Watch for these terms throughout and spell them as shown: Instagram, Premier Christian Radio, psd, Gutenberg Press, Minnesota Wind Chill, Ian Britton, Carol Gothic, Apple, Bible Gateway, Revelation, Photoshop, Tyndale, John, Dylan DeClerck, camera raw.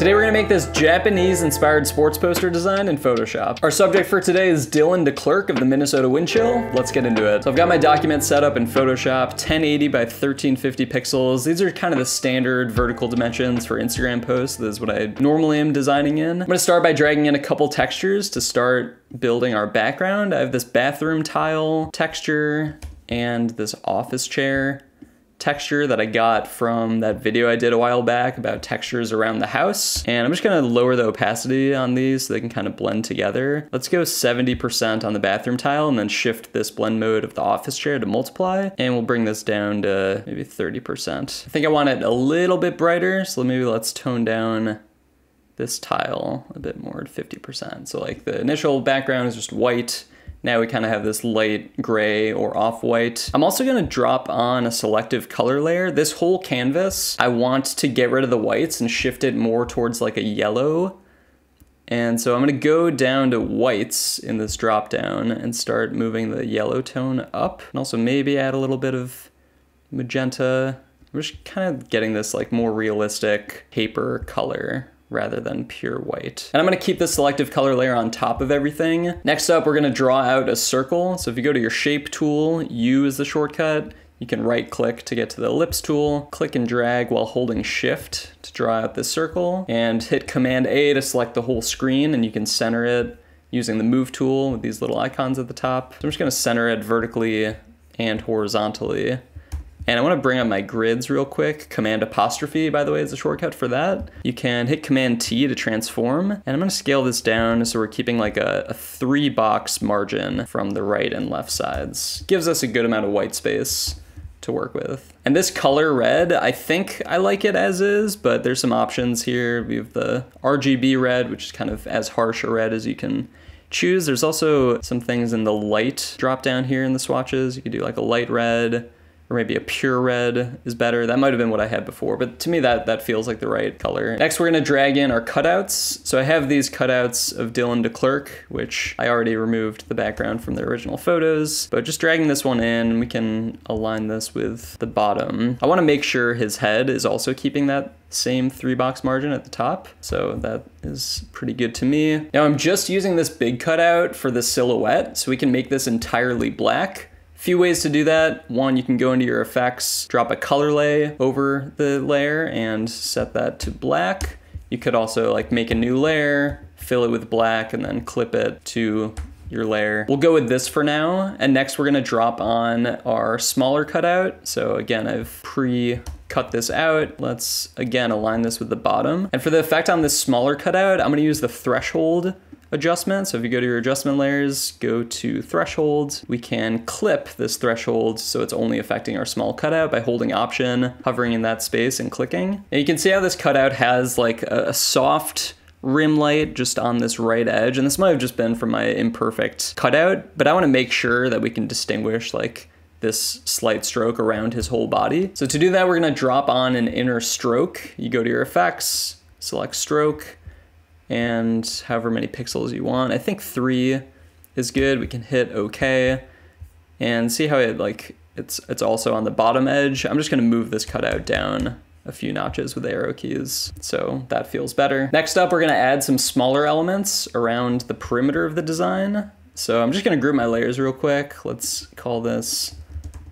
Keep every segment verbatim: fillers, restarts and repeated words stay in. Today we're gonna make this Japanese-inspired sports poster design in Photoshop. Our subject for today is Dylan DeClerck of the Minnesota Wind Chill. Let's get into it. So I've got my document set up in Photoshop, ten eighty by thirteen fifty pixels. These are kind of the standard vertical dimensions for Instagram posts. This is what I normally am designing in. I'm gonna start by dragging in a couple textures to start building our background. I have this bathroom tile texture and this office chair texture that I got from that video I did a while back about textures around the house. And I'm just gonna lower the opacity on these so they can kind of blend together. Let's go seventy percent on the bathroom tile and then shift this blend mode of the office chair to multiply. And we'll bring this down to maybe thirty percent. I think I want it a little bit brighter, so maybe let's tone down this tile a bit more to fifty percent. So like the initial background is just white. Now we kind of have this light gray or off-white. I'm also gonna drop on a selective color layer. This whole canvas, I want to get rid of the whites and shift it more towards like a yellow. And so I'm gonna go down to whites in this drop down and start moving the yellow tone up. And also maybe add a little bit of magenta. I'm just kind of getting this like more realistic paper color rather than pure white. And I'm gonna keep this selective color layer on top of everything. Next up, we're gonna draw out a circle. So if you go to your shape tool, U is the shortcut. You can right click to get to the ellipse tool, click and drag while holding shift to draw out this circle, and hit command A to select the whole screen, and you can center it using the move tool with these little icons at the top. So I'm just gonna center it vertically and horizontally. And I want to bring up my grids real quick. Command apostrophe, by the way, is a shortcut for that. You can hit Command T to transform. And I'm going to scale this down so we're keeping like a, a three box margin from the right and left sides. Gives us a good amount of white space to work with. And this color red, I think I like it as is, but there's some options here. We have the R G B red, which is kind of as harsh a red as you can choose. There's also some things in the light drop down here in the swatches. You could do like a light red, or maybe a pure red is better. That might've been what I had before, but to me that, that feels like the right color. Next, we're gonna drag in our cutouts. So I have these cutouts of Dylan DeClerck, which I already removed the background from the original photos, but just dragging this one in, we can align this with the bottom. I wanna make sure his head is also keeping that same three box margin at the top. So that is pretty good to me. Now I'm just using this big cutout for the silhouette, so we can make this entirely black. Few ways to do that. One, you can go into your effects, drop a color lay over the layer and set that to black. You could also like make a new layer, fill it with black, and then clip it to your layer. We'll go with this for now. And next we're gonna drop on our smaller cutout. So again, I've pre-cut this out. Let's again align this with the bottom. And for the effect on this smaller cutout, I'm gonna use the threshold adjustment. So if you go to your adjustment layers, go to thresholds, we can clip this threshold so it's only affecting our small cutout by holding option, hovering in that space and clicking. And you can see how this cutout has like a, a soft rim light just on this right edge. And this might have just been from my imperfect cutout, but I want to make sure that we can distinguish like this slight stroke around his whole body. So to do that, we're going to drop on an inner stroke. You go to your effects, select stroke, and however many pixels you want. I think three is good. We can hit okay and see how it like it's it's also on the bottom edge. I'm just gonna move this cutout down a few notches with arrow keys, so that feels better. Next up, we're gonna add some smaller elements around the perimeter of the design. So I'm just gonna group my layers real quick. Let's call this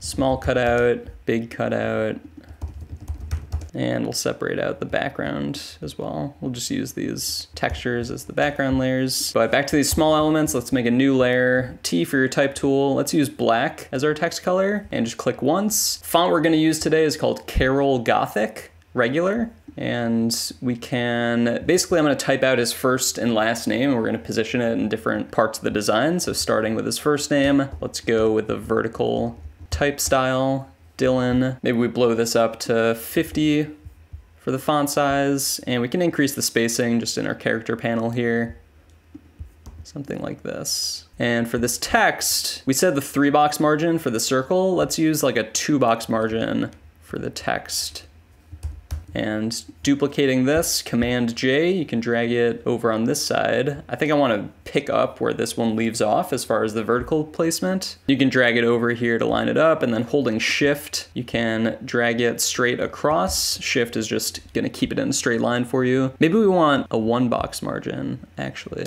small cutout, big cutout, and we'll separate out the background as well. We'll just use these textures as the background layers. But back to these small elements, let's make a new layer. T for your type tool. Let's use black as our text color and just click once. Font we're gonna use today is called Carol Gothic Regular. And we can, basically I'm gonna type out his first and last name, and we're gonna position it in different parts of the design. So starting with his first name, let's go with the vertical type style. Dylan. Maybe we blow this up to fifty for the font size, and we can increase the spacing just in our character panel here. Something like this. And for this text, we said the three box margin for the circle. Let's use like a two box margin for the text And duplicating this, Command J, you can drag it over on this side. I think I want to pick up where this one leaves off as far as the vertical placement. You can drag it over here to line it up, and then holding Shift, you can drag it straight across. Shift is just going to keep it in a straight line for you. Maybe we want a one box margin, actually.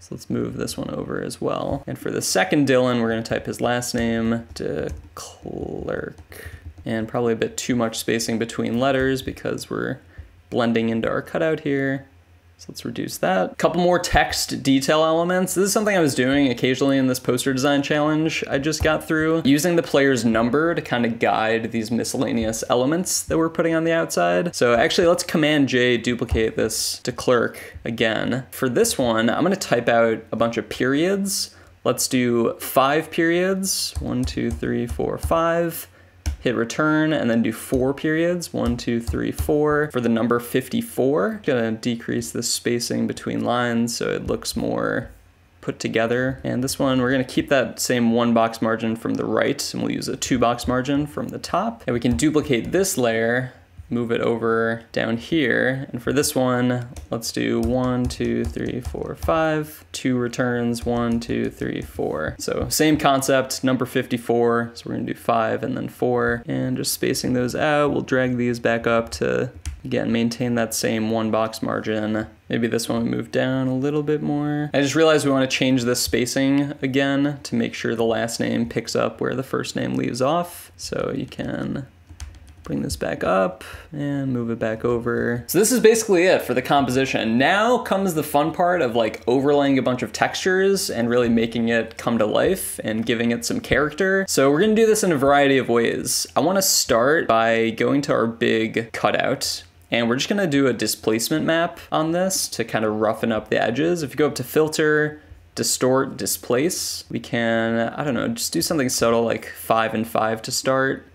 So let's move this one over as well. And for the second Dylan, we're going to type his last name, DeClerck. And probably a bit too much spacing between letters because we're blending into our cutout here. So let's reduce that. A couple more text detail elements. This is something I was doing occasionally in this poster design challenge I just got through, using the player's number to kind of guide these miscellaneous elements that we're putting on the outside. So actually let's Command J, duplicate this DeClerck again. For this one, I'm gonna type out a bunch of periods. Let's do five periods, one, two, three, four, five. Hit return and then do four periods, one, two, three, four. For the number fifty-four, gonna decrease the spacing between lines so it looks more put together. And this one, we're gonna keep that same one box margin from the right, and we'll use a two box margin from the top. And we can duplicate this layer, move it over down here. And for this one, let's do one, two, three, four, five, two returns, one, two, three, four. So same concept, number fifty-four. So we're gonna do five and then four, and just spacing those out. We'll drag these back up to, again, maintain that same one box margin. Maybe this one we move down a little bit more. I just realized we wanna change this spacing again to make sure the last name picks up where the first name leaves off. So you can bring this back up and move it back over. So this is basically it for the composition. Now comes the fun part of like overlaying a bunch of textures and really making it come to life and giving it some character. So we're gonna do this in a variety of ways. I wanna start by going to our big cutout, and we're just gonna do a displacement map on this to kind of roughen up the edges. If you go up to Filter, Distort, Displace, we can, I don't know, just do something subtle like five and five to start.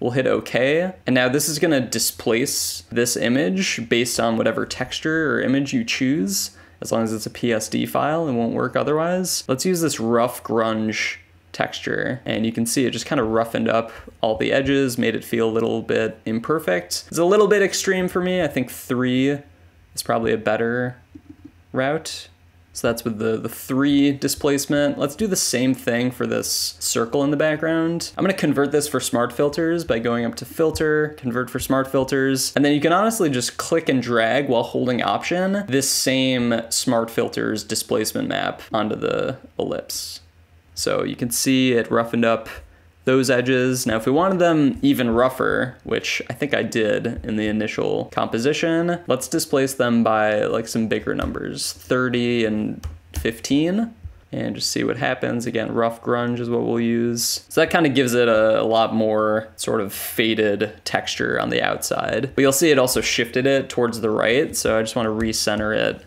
We'll hit OK, and now this is gonna displace this image based on whatever texture or image you choose, as long as it's a P S D file, it won't work otherwise. Let's use this rough grunge texture, and you can see it just kind of roughened up all the edges, made it feel a little bit imperfect. It's a little bit extreme for me. I think three is probably a better route. So that's with the, the three displacement. Let's do the same thing for this circle in the background. I'm gonna convert this for smart filters by going up to Filter, Convert for Smart Filters, and then you can honestly just click and drag while holding Option this same smart filters displacement map onto the ellipse. So you can see it roughened up those edges. Now if we wanted them even rougher, which I think I did in the initial composition, let's displace them by like some bigger numbers, thirty and fifteen, and just see what happens. Again, rough grunge is what we'll use. So that kind of gives it a, a lot more sort of faded texture on the outside. But you'll see it also shifted it towards the right, so I just want to recenter it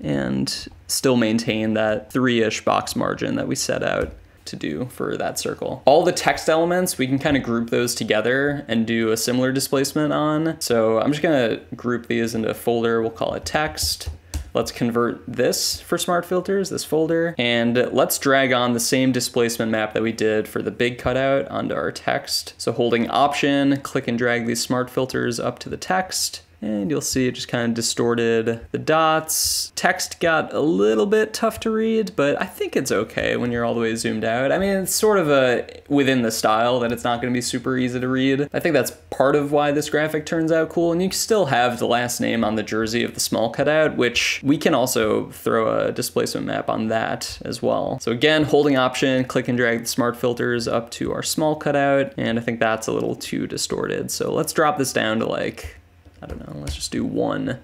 and still maintain that three-ish box margin that we set out to do for that circle. All the text elements, we can kind of group those together and do a similar displacement on. So I'm just gonna group these into a folder, we'll call it text. Let's convert this for smart filters, this folder, and let's drag on the same displacement map that we did for the big cutout onto our text. So holding Option, click and drag these smart filters up to the text, and you'll see it just kind of distorted the dots. Text got a little bit tough to read, but I think it's okay when you're all the way zoomed out. I mean, it's sort of a within the style that it's not gonna be super easy to read. I think that's part of why this graphic turns out cool, and you still have the last name on the jersey of the small cutout, which we can also throw a displacement map on that as well. So again, holding Option, click and drag the smart filters up to our small cutout, and I think that's a little too distorted. So let's drop this down to like, I don't know, let's just do one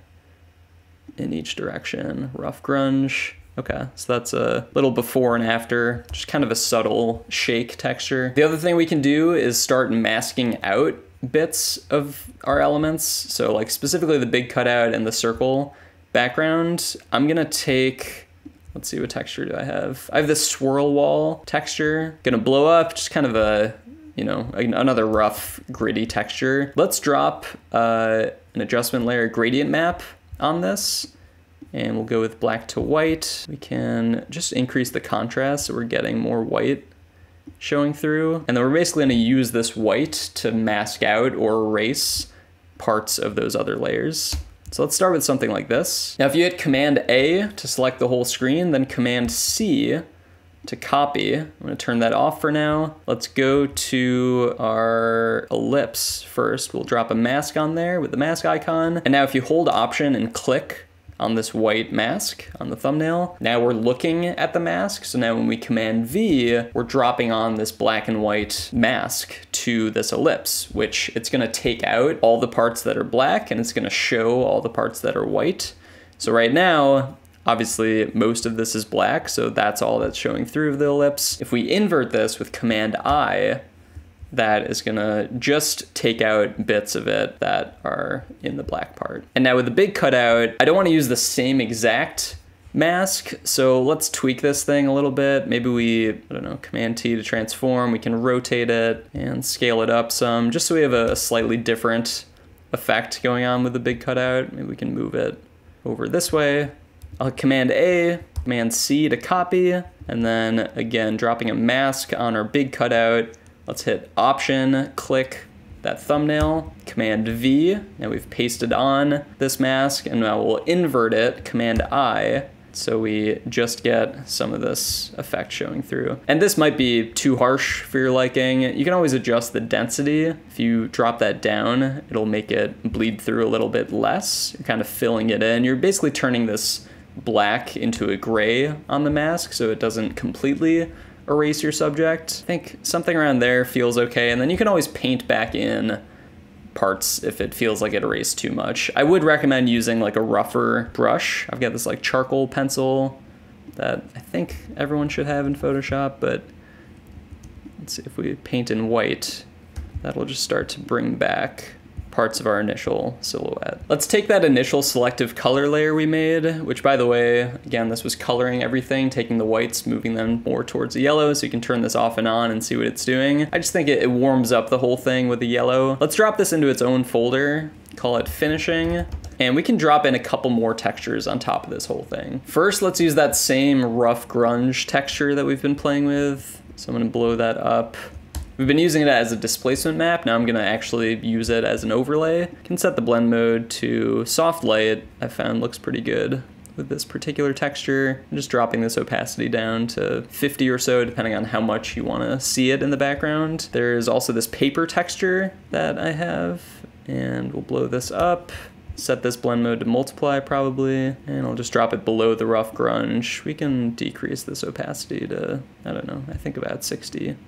in each direction. Rough grunge. Okay, so that's a little before and after, just kind of a subtle shake texture. The other thing we can do is start masking out bits of our elements. So like specifically the big cutout and the circle background. I'm gonna take, let's see, what texture do I have? I have this swirl wall texture. Gonna blow up, just kind of a, you know, another rough, gritty texture. Let's drop uh, an adjustment layer gradient map on this, and we'll go with black to white. We can just increase the contrast so we're getting more white showing through. And then we're basically gonna use this white to mask out or erase parts of those other layers. So let's start with something like this. Now, if you hit Command A to select the whole screen, then Command C to copy. I'm gonna turn that off for now. Let's go to our ellipse first. We'll drop a mask on there with the mask icon. And now if you hold Option and click on this white mask on the thumbnail, now we're looking at the mask. So now when we Command V, we're dropping on this black and white mask to this ellipse, which it's gonna take out all the parts that are black and it's gonna show all the parts that are white. So right now, obviously, most of this is black, so that's all that's showing through the ellipse. If we invert this with Command I, that is gonna just take out bits of it that are in the black part. And now with the big cutout, I don't wanna use the same exact mask, so let's tweak this thing a little bit. Maybe we, I don't know, Command T to transform. We can rotate it and scale it up some, just so we have a slightly different effect going on with the big cutout. Maybe we can move it over this way. I'll Command A, Command C to copy, and then again, dropping a mask on our big cutout. Let's hit Option, click that thumbnail, Command V, and we've pasted on this mask, and now we'll invert it, Command I, so we just get some of this effect showing through. And this might be too harsh for your liking. You can always adjust the density. If you drop that down, it'll make it bleed through a little bit less. You're kind of filling it in. You're basically turning this black into a gray on the mask so it doesn't completely erase your subject. I think something around there feels okay, and then you can always paint back in parts if it feels like it erased too much. I would recommend using like a rougher brush. I've got this like charcoal pencil that I think everyone should have in Photoshop, but let's see if we paint in white, that'll just start to bring back parts of our initial silhouette. Let's take that initial selective color layer we made, which by the way, again, this was coloring everything, taking the whites, moving them more towards the yellow, so you can turn this off and on and see what it's doing. I just think it, it warms up the whole thing with the yellow. Let's drop this into its own folder, call it finishing, and we can drop in a couple more textures on top of this whole thing. First, let's use that same rough grunge texture that we've been playing with. So I'm gonna blow that up. We've been using it as a displacement map. Now I'm gonna actually use it as an overlay. You can set the blend mode to soft light, I found looks pretty good with this particular texture. I'm just dropping this opacity down to fifty or so, depending on how much you wanna see it in the background. There's also this paper texture that I have, and we'll blow this up. Set this blend mode to multiply probably, and I'll just drop it below the rough grunge. We can decrease this opacity to, I don't know, I think about sixty.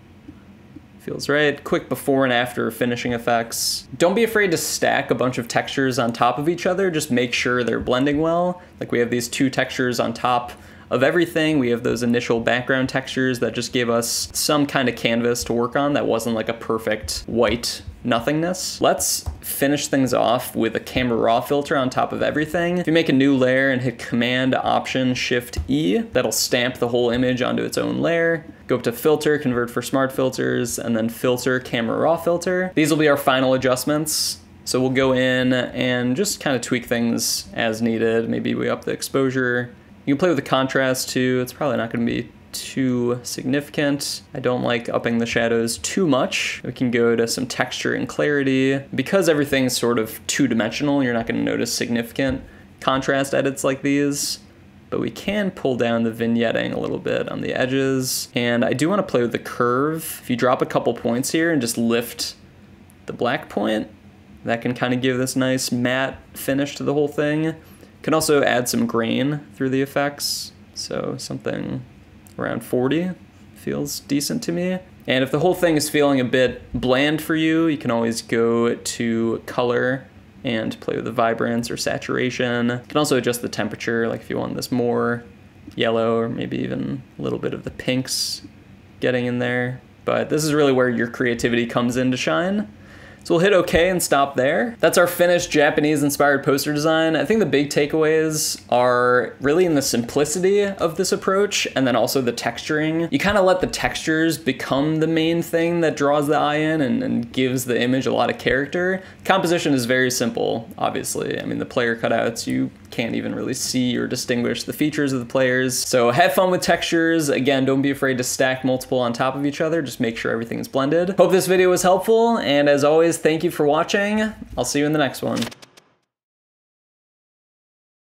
Feels right. Quick before and after finishing effects. Don't be afraid to stack a bunch of textures on top of each other. Just make sure they're blending well. Like we have these two textures on top of everything. We have those initial background textures that just gave us some kind of canvas to work on that wasn't like a perfect white nothingness. Let's finish things off with a camera raw filter on top of everything. If you make a new layer and hit Command, Option, Shift, E, that'll stamp the whole image onto its own layer. Go up to Filter, Convert for Smart Filters, and then Filter, Camera Raw Filter. These will be our final adjustments. So we'll go in and just kind of tweak things as needed. Maybe we up the exposure. You can play with the contrast too. It's probably not gonna be too significant. I don't like upping the shadows too much. We can go to some texture and clarity. Because everything's sort of two-dimensional, you're not gonna notice significant contrast edits like these, but we can pull down the vignetting a little bit on the edges. And I do wanna play with the curve. If you drop a couple points here and just lift the black point, that can kind of give this nice matte finish to the whole thing. You can also add some grain through the effects, so something around forty feels decent to me. And if the whole thing is feeling a bit bland for you, you can always go to color and play with the vibrance or saturation. You can also adjust the temperature, like if you want this more yellow or maybe even a little bit of the pinks getting in there. But this is really where your creativity comes in to shine. So we'll hit okay and stop there. That's our finished Japanese inspired poster design. I think the big takeaways are really in the simplicity of this approach and then also the texturing. You kind of let the textures become the main thing that draws the eye in and, and gives the image a lot of character. Composition is very simple, obviously. I mean, the player cutouts, you can't even really see or distinguish the features of the players. So have fun with textures. Again, don't be afraid to stack multiple on top of each other. Just make sure everything is blended. Hope this video was helpful, and as always, guys, thank you for watching. I'll see you in the next one.